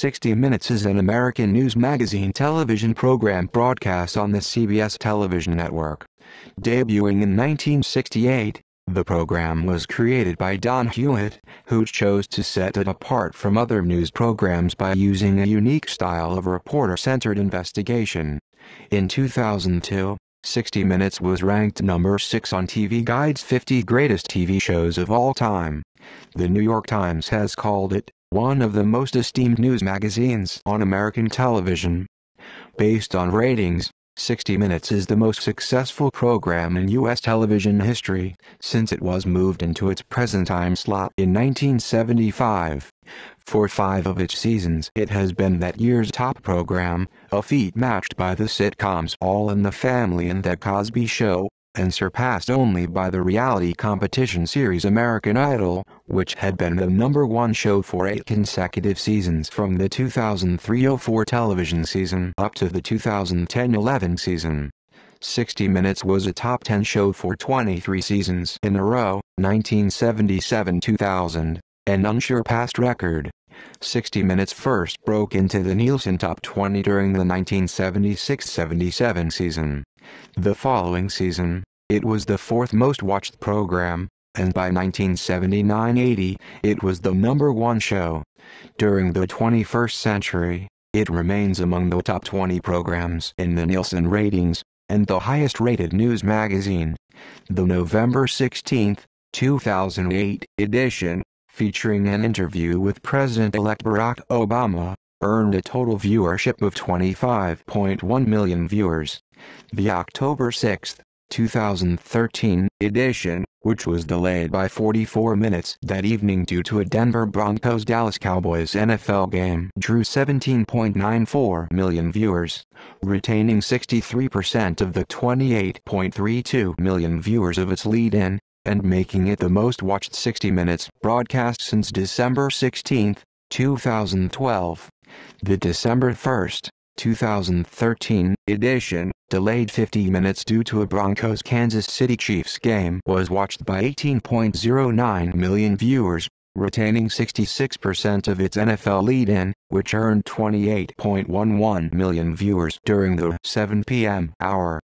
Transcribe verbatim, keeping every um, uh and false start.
sixty minutes is an American news magazine television program broadcast on the C B S television network. Debuting in nineteen sixty-eight, the program was created by Don Hewitt, who chose to set it apart from other news programs by using a unique style of reporter-centered investigation. In two thousand two, sixty minutes was ranked number six on T V Guide's fifty greatest T V shows of all time. The New York Times has called it one of the most esteemed news magazines on American television. Based on ratings, sixty minutes is the most successful program in U S television history, since it was moved into its present time slot in nineteen seventy-five. For five of its seasons it has been that year's top program, a feat matched by the sitcoms All in the Family and The Cosby Show, and surpassed only by the reality competition series American Idol, which had been the number one show for eight consecutive seasons from the two thousand three oh four television season up to the two thousand ten eleven season. sixty minutes was a top ten show for twenty-three seasons in a row, nineteen seventy-seven to two thousand, an unsurpassed record. sixty minutes first broke into the Nielsen Top twenty during the nineteen seventy-six seventy-seven season. The following season, it was the fourth most watched program, and by nineteen seventy-nine eighty, it was the number one show. During the twenty-first century, it remains among the top twenty programs in the Nielsen ratings, and the highest-rated news magazine. The November sixteenth two thousand eight edition, featuring an interview with President-elect Barack Obama, earned a total viewership of twenty-five point one million viewers. The October sixth two thousand thirteen edition, which was delayed by forty-four minutes that evening due to a Denver Broncos-Dallas Cowboys N F L game, drew seventeen point nine four million viewers, retaining sixty-three percent of the twenty-eight point three two million viewers of its lead-in, and making it the most-watched sixty minutes broadcast since December sixteenth two thousand twelve. The December first two thousand thirteen edition, delayed fifty minutes due to a Broncos-Kansas City Chiefs game, was watched by eighteen point oh nine million viewers, retaining sixty-six percent of its N F L lead-in, which earned twenty-eight point one one million viewers during the seven p m hour.